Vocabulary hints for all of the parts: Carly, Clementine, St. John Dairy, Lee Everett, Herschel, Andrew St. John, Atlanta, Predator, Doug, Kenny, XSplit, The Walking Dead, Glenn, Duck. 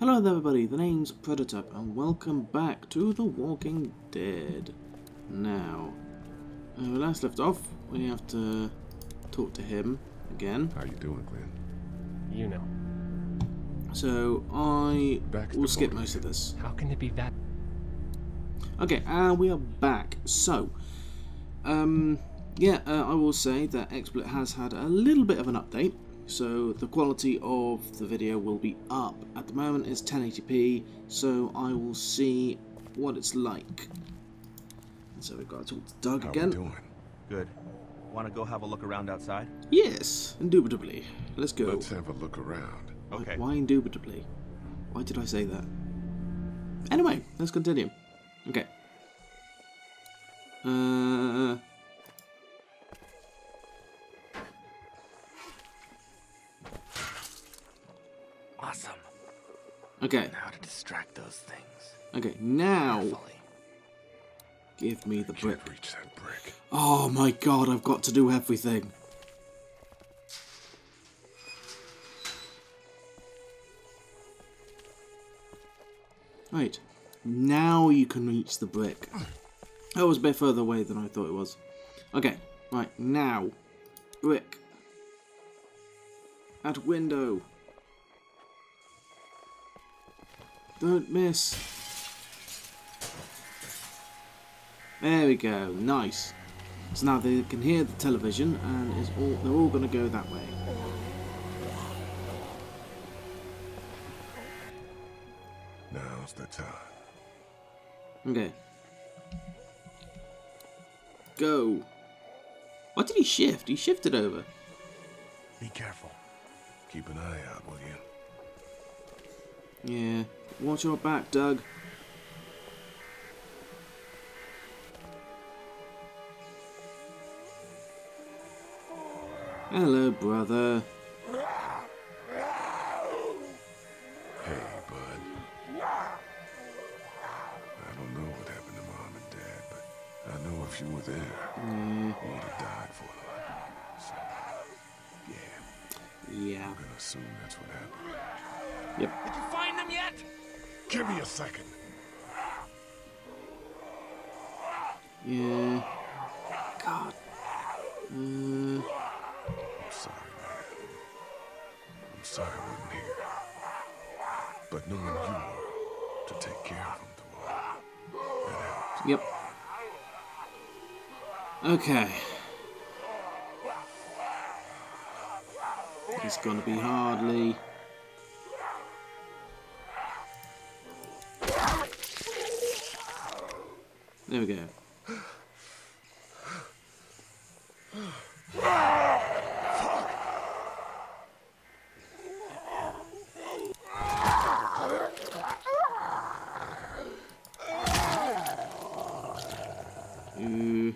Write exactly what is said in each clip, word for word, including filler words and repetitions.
Hello there everybody, the name's Predator, and welcome back to The Walking Dead. Now, uh, we last left off, we have to talk to him again. How you doing, Glenn? You know. So, I back will skip most of this. How can it be that? Okay, uh, we are back. So, um, yeah, uh, I will say that XSplit has had a little bit of an update. So the quality of the video will be up. At the moment it's ten eighty p, so I will see what it's like. And so we've got to talk to Doug How again. How are we doing? Good. Want to go have a look around outside? Yes, indubitably. Let's go. Let's have a look around. Okay. Why indubitably? Why did I say that? Anyway, let's continue. Okay. Uh... Awesome. Okay. Now to distract those things. Okay, now. Carefully. Give me the brick. Reach that brick. Oh my god, I've got to do everything. Right. Now you can reach the brick. That was a bit further away than I thought it was. Okay. Right, now. Brick. At window. Don't miss. There we go. Nice. So now they can hear the television, and it's all, they're all going to go that way. Now's the time. Okay. Go. What did he shift? He shifted over. Be careful. Keep an eye out, will you? Yeah, watch your back, Doug. Hello, brother. Hey, bud. I don't know what happened to Mom and Dad, but I know if you were there, yeah. You would have died for them. So, yeah. Yeah. I'm gonna assume that's what happened. Yep. Did you find them yet? Give me a second. Yeah. God. Uh... I'm sorry, man. I'm sorry I wasn't here. But knowing you were to take care of them tomorrow, that helped. Yep. Okay. It's gonna be hard, Lee. There we go. Mm.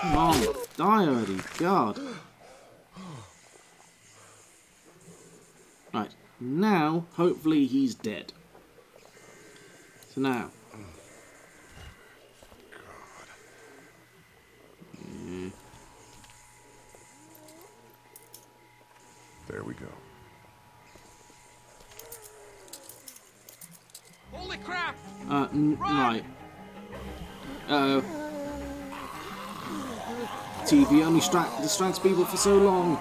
Come on, die already, God. Now, hopefully he's dead. So now. God. Mm. There we go. Holy crap! Uh, n right. Uh oh. T V only distracts people for so long.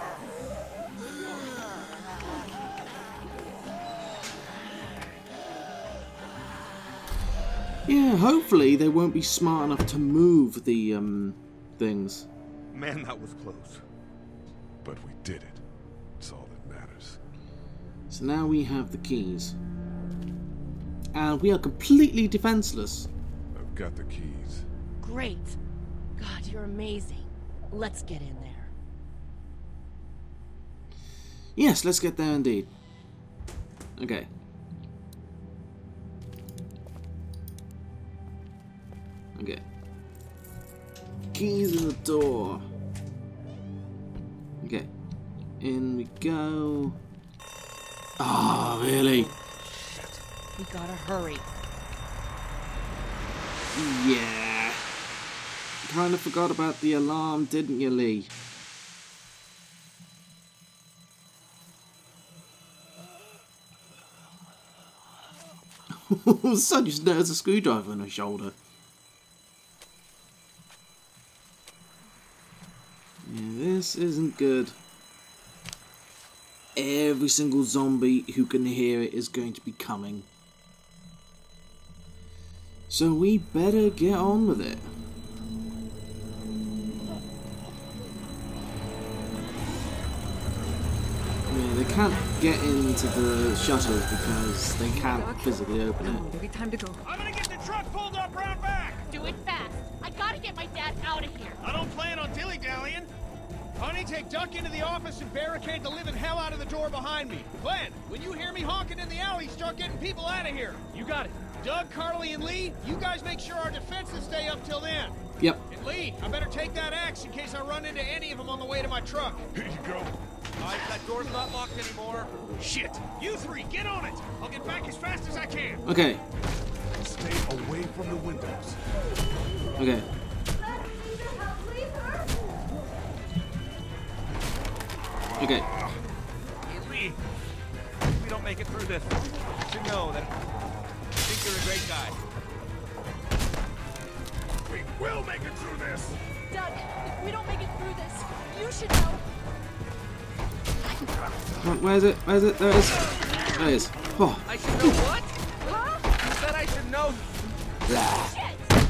Yeah, hopefully they won't be smart enough to move the um things. Man, that was close. But we did it. It's all that matters. So now we have the keys. And we are completely defenseless. I've got the keys. Great. God, you're amazing. Let's get in there. Yes, let's get there indeed. Okay. Okay. Keys in the door. Okay. In we go. Ah, oh, really? Shit. We gotta hurry. Yeah. Kind of forgot about the alarm, didn't you, Lee? All of a sudden, you there's a screwdriver on her shoulder. Yeah, this isn't good. Every single zombie who can hear it is going to be coming. So we better get on with it. Yeah, they can't get into the shutters because they can't physically open it. It'll be time to go. I'm gonna get the truck pulled up round back! Do it fast! I gotta get my dad out of here! I don't plan on dilly-dallying! Honey, take Duck into the office and barricade the living hell out of the door behind me. Glenn, when you hear me honking in the alley, start getting people out of here. You got it. Doug, Carly, and Lee, you guys make sure our defenses stay up till then. Yep. And Lee, I better take that axe in case I run into any of them on the way to my truck. Here you go. All right, that door's not locked anymore. Shit. You three, get on it. I'll get back as fast as I can. Okay. Stay away from the windows. Okay. Okay. Hey, Lee, if we don't make it through this, you should know that I think you're a great guy. We will make it through this! Doug, if we don't make it through this, you should know. Where is it? Where is it? There it is. There it is. Oh. I should know what? Huh? You said I should know. Shit.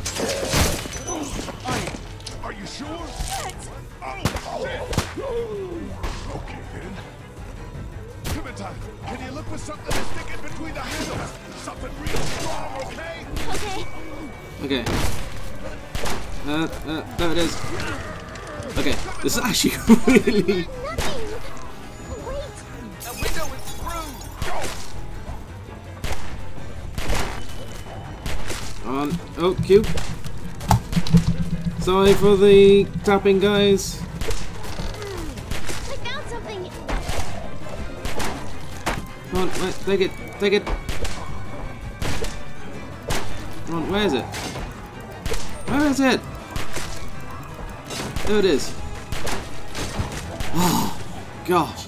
Are you sure? Shit. Oh, shit. Okay, then. Clementine, can you look for something to stick in between the handles? Something real strong, okay? Okay. Okay. Uh, uh, there it is. Okay, this is actually really... That window is screwed! Go! Um, oh, cute. Sorry for the tapping, guys. Come on, wait, take it, take it. Come on, where is it? Where is it? There it is. Oh, gosh.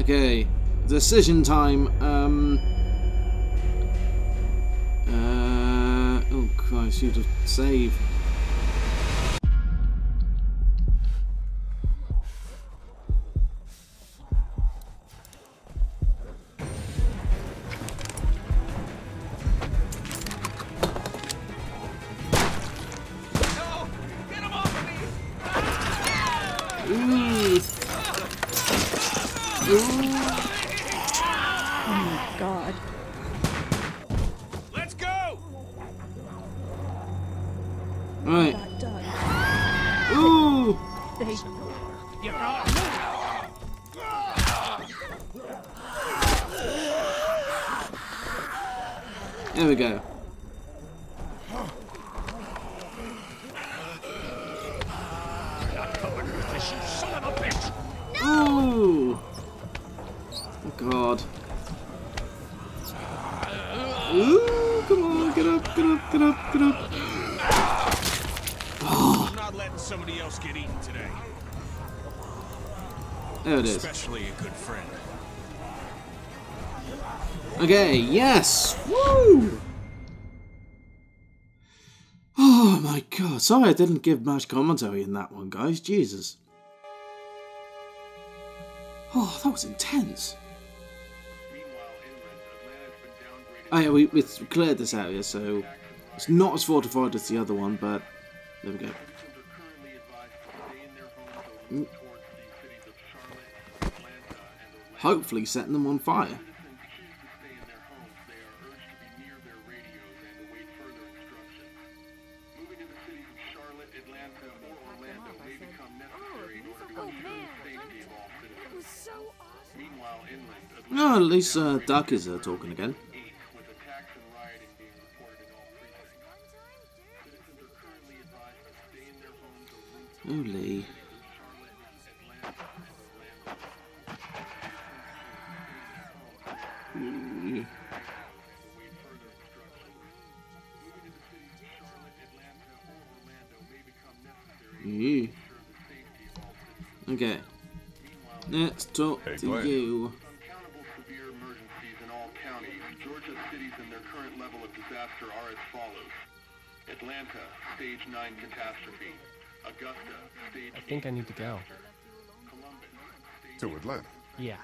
Okay, decision time. Um. Uh. Oh Christ! You just save. There we go. Oh! Oh God! Ooh! Come on! Get up! Get up! Get up! Get up! Oh. I'm not letting somebody else get eaten today. There it is. Especially a good friend. Okay, yes! Woo! Oh my God, sorry I didn't give much commentary in that one, guys. Jesus. Oh, that was intense. Oh yeah, we, we cleared this area, so it's not as fortified as the other one, but there we go. Mm. Hopefully setting them on fire. No, at least uh, Duck is uh, talking again. Oh, Lee. Mm. Mm. Okay. Let's talk hey, to you. Uncountable severe emergencies in all counties. Georgia cities and their current level of disaster are as follows. Atlanta, stage nine catastrophe. Augusta, stage I think I need to go. Columbus, to Atlanta? Yeah.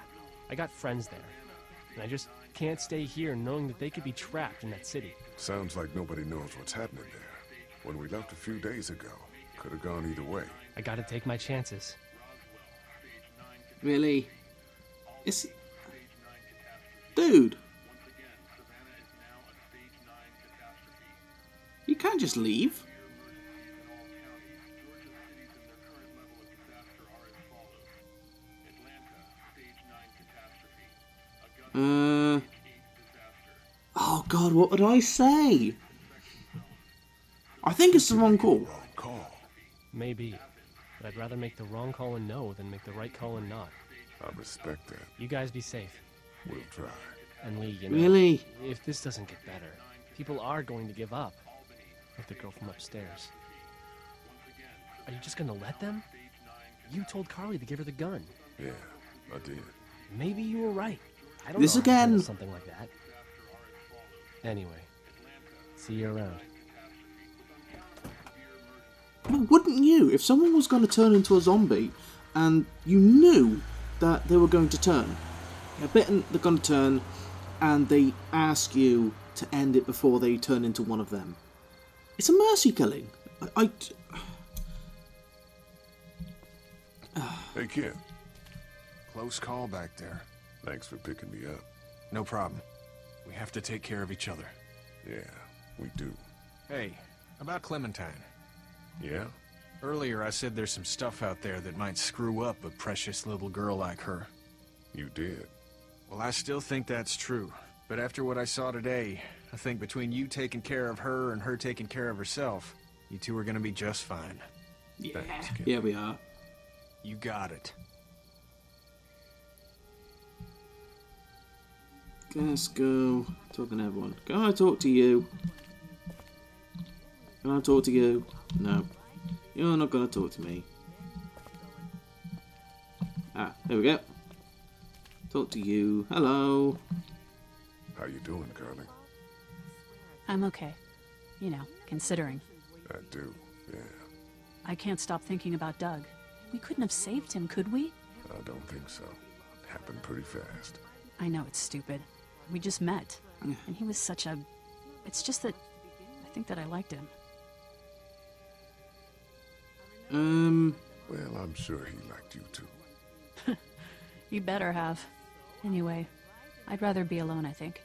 I got friends there. And I just can't stay here knowing that they could be trapped in that city. Sounds like nobody knows what's happening there. When we left a few days ago, could have gone either way. I gotta take my chances. Really? It's... Dude! You can't just leave. Uh... Oh god, what would I say? I think it's the wrong call. Maybe. But I'd rather make the wrong call and know than make the right call and not. I respect that. You guys be safe. We'll try. And Lee, you know, really? If this doesn't get better, people are going to give up. Like the girl from upstairs. Are you just gonna let them? You told Carly to give her the gun. Yeah, I did. Maybe you were right. I don't this know again. Do something like that. Anyway, see you around. But wouldn't you, if someone was going to turn into a zombie, and you knew that they were going to turn, they're bitten, they're going to turn, and they ask you to end it before they turn into one of them? It's a mercy killing. I... I... Hey kid. Close call back there. Thanks for picking me up. No problem. We have to take care of each other. Yeah, we do. Hey, about Clementine. Yeah? Earlier I said there's some stuff out there that might screw up a precious little girl like her. You did. Well, I still think that's true. But after what I saw today, I think between you taking care of her and her taking care of herself, you two are gonna be just fine. Yeah. Thanks, kid. Yeah, we are. You got it. Let's go. Talking to everyone. Can I talk to you? Can I talk to you? No. You're not gonna talk to me. Ah, there we go. Talk to you. Hello. How you doing, Carly? I'm okay. You know, considering. I do, yeah. I can't stop thinking about Doug. We couldn't have saved him, could we? I don't think so. It happened pretty fast. I know it's stupid. We just met. And he was such a... It's just that... I think that I liked him. Um... Well, I'm sure he liked you too. You better have. Anyway, I'd rather be alone, I think.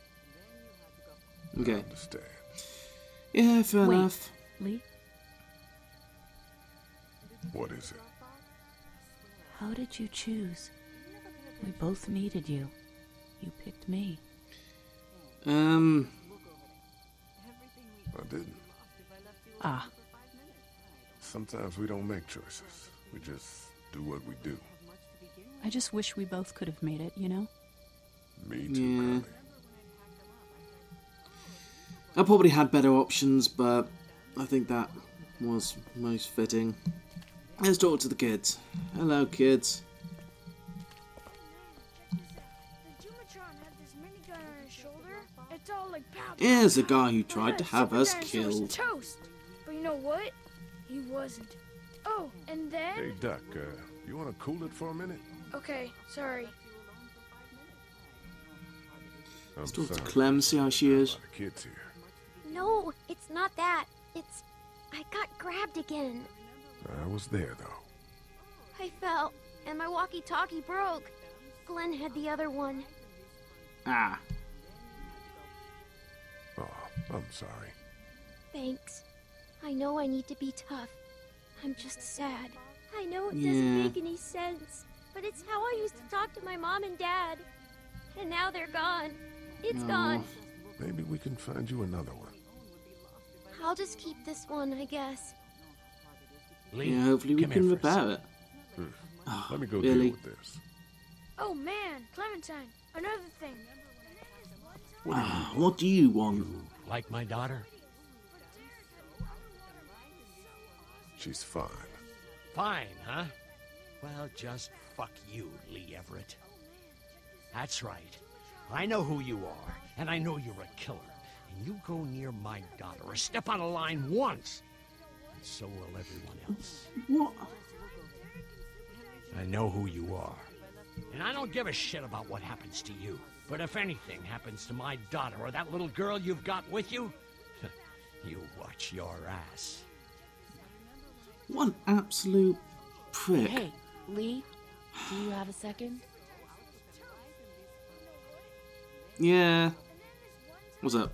Okay. I understand. Yeah, fair Wait, enough. Lee? What is it? How did you choose? We both needed you. You picked me. Um... I didn't. Ah. Sometimes we don't make choices. We just do what we do. I just wish we both could have made it, you know? Me too, yeah. Carly. I probably had better options, but I think that was most fitting. Let's talk to the kids. Hello, kids. Here's a guy who tried to have us killed. Toast. But you know what? He wasn't. Oh, and then... Hey, Duck, uh, you want to cool it for a minute? Okay, sorry. I'm Let's talk sorry. to Clem, see how she is. Kids here. No, it's not that. It's... I got grabbed again. I was there, though. I fell, and my walkie-talkie broke. Glenn had the other one. Ah. I'm sorry. Thanks. I know I need to be tough. I'm just sad. I know it yeah. doesn't make any sense, but it's how I used to talk to my mom and dad. And now they're gone. It's oh. gone. Maybe we can find you another one. I'll just keep this one, I guess. Yeah, hopefully we Come can repair it. Hmm. Oh, Let me go really? deal with this. Oh man, Clementine, another thing. What, uh, what do you want? Like my daughter? She's fine. Fine, huh? Well, just fuck you, Lee Everett. That's right. I know who you are, and I know you're a killer. And you go near my daughter or step on a line once, and so will everyone else. What? I know who you are. And I don't give a shit about what happens to you. But if anything happens to my daughter or that little girl you've got with you, you watch your ass. What an absolute prick. Hey, Lee, do you have a second? Yeah. What's up?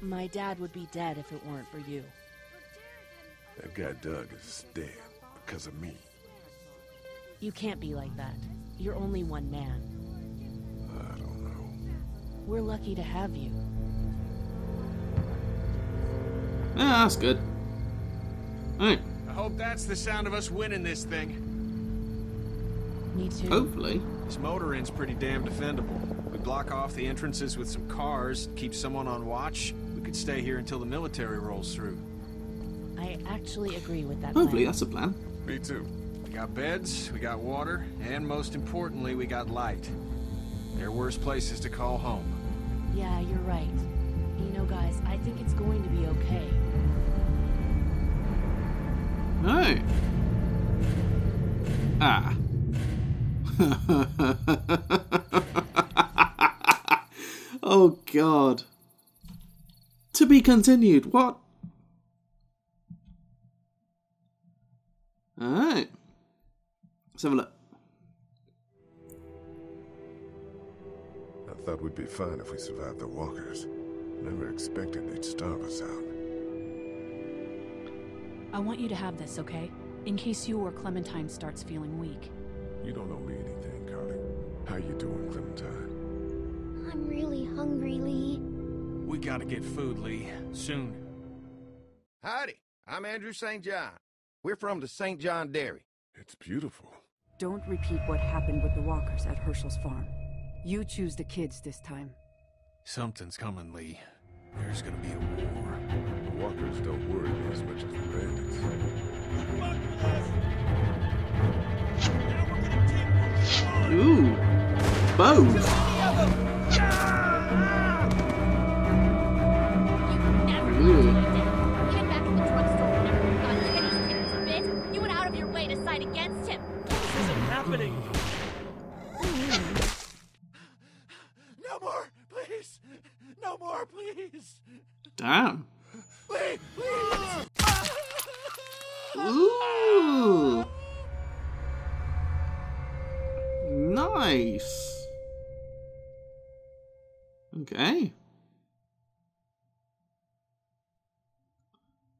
My dad would be dead if it weren't for you. That guy Doug is dead because of me. You can't be like that. You're only one man. I don't know. We're lucky to have you. Yeah, that's good. Alright. I hope that's the sound of us winning this thing. Me too. Hopefully. This motor inn's pretty damn defendable. We block off the entrances with some cars, keep someone on watch. We could stay here until the military rolls through. I actually agree with that. Hopefully, plan. That's a plan. Me too. We got beds, we got water, and most importantly, we got light. There are worse places to call home. Yeah, you're right. You know, guys, I think it's going to be okay. No. Ah. Oh, God. To be continued. What? All right. Let's have a look. I thought we'd be fine if we survived the walkers. Never expected they'd starve us out. I want you to have this, okay? In case you or Clementine starts feeling weak. You don't owe me anything, Carly. How you doing, Clementine? I'm really hungry, Lee. We gotta get food, Lee. Soon. Howdy. I'm Andrew Saint John. We're from the Saint John Dairy. It's beautiful. Don't repeat what happened with the walkers at Herschel's farm. You choose the kids this time. Something's coming, Lee. There's gonna be a war. The walkers don't worry me as much as the bandits. Fuck with us! Now we're gonna take what we want! Ooh. Both! You never do that. Get back to the drugstore and never forgot Kenny's tippers bit. You went out of your way to side against him. This isn't happening. No more, please. Damn. Please, please. Ooh. Nice. Okay.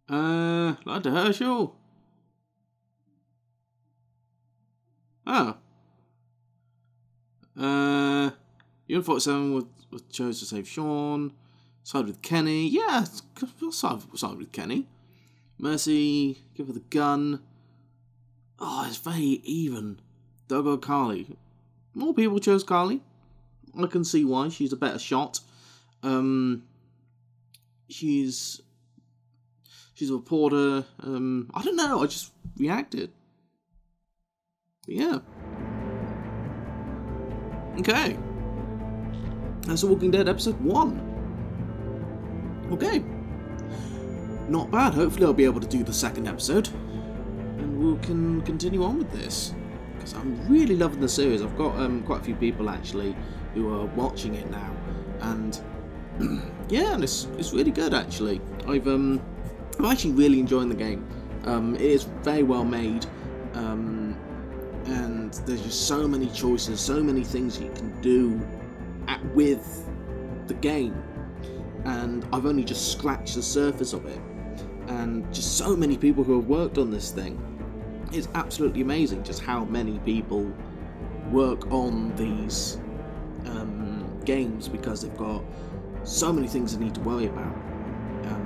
Uh, like the Herschel. Oh. Uh, Unit forty-seven would. Chose to save Sean. Side with Kenny. Yeah, we'll side, we'll side with Kenny. Mercy, give her the gun. Oh, it's very even. Doug or Carly. More people chose Carly. I can see why. She's a better shot. Um, she's she's a reporter. Um, I don't know. I just reacted. But yeah. Okay. That's The Walking Dead episode one. Okay. Not bad. Hopefully I'll be able to do the second episode. And we can continue on with this. Because I'm really loving the series. I've got um, quite a few people actually who are watching it now. And yeah, and it's, it's really good actually. I've, um, I'm actually really enjoying the game. Um, it is very well made. Um, and there's just so many choices, so many things you can do At with the game, and I've only just scratched the surface of it, and just so many people who have worked on this thing. It's absolutely amazing just how many people work on these um, games, because they've got so many things they need to worry about. Um,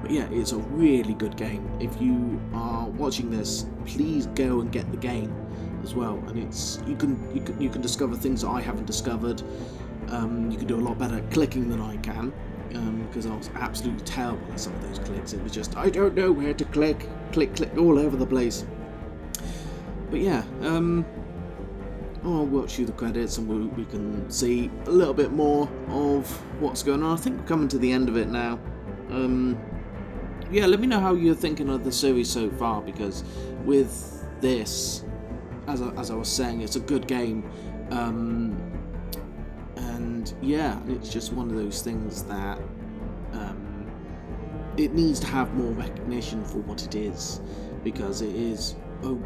but yeah, it's a really good game. If you are watching this, please go and get the game as well, and it's you can you can, you can discover things that I haven't discovered. Um, you can do a lot better at clicking than I can, because um, I was absolutely terrible at some of those clicks. It was just, I don't know where to click, click, click all over the place. But yeah, um, I'll work through the credits and we, we can see a little bit more of what's going on. I think we're coming to the end of it now. Um, yeah, let me know how you're thinking of the series so far, because with this, as I, as I was saying, it's a good game. Um, and yeah, it's just one of those things that um, it needs to have more recognition for what it is, because it is... Oh,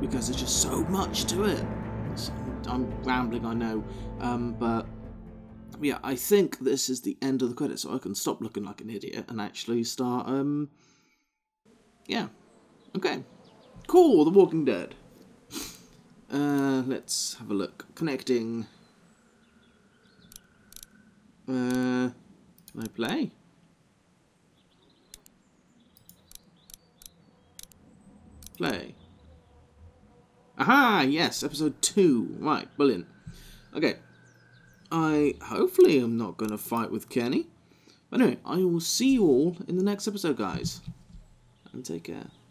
because there's just so much to it. So I'm rambling, I know, um, but yeah, I think this is the end of the credits, so I can stop looking like an idiot and actually start, um, yeah, okay, cool, The Walking Dead. Uh, let's have a look, connecting, uh, can I play? Play. Aha, yes, episode two. Right, brilliant. Okay. I hopefully am not going to fight with Kenny. But anyway, I will see you all in the next episode, guys. And take care.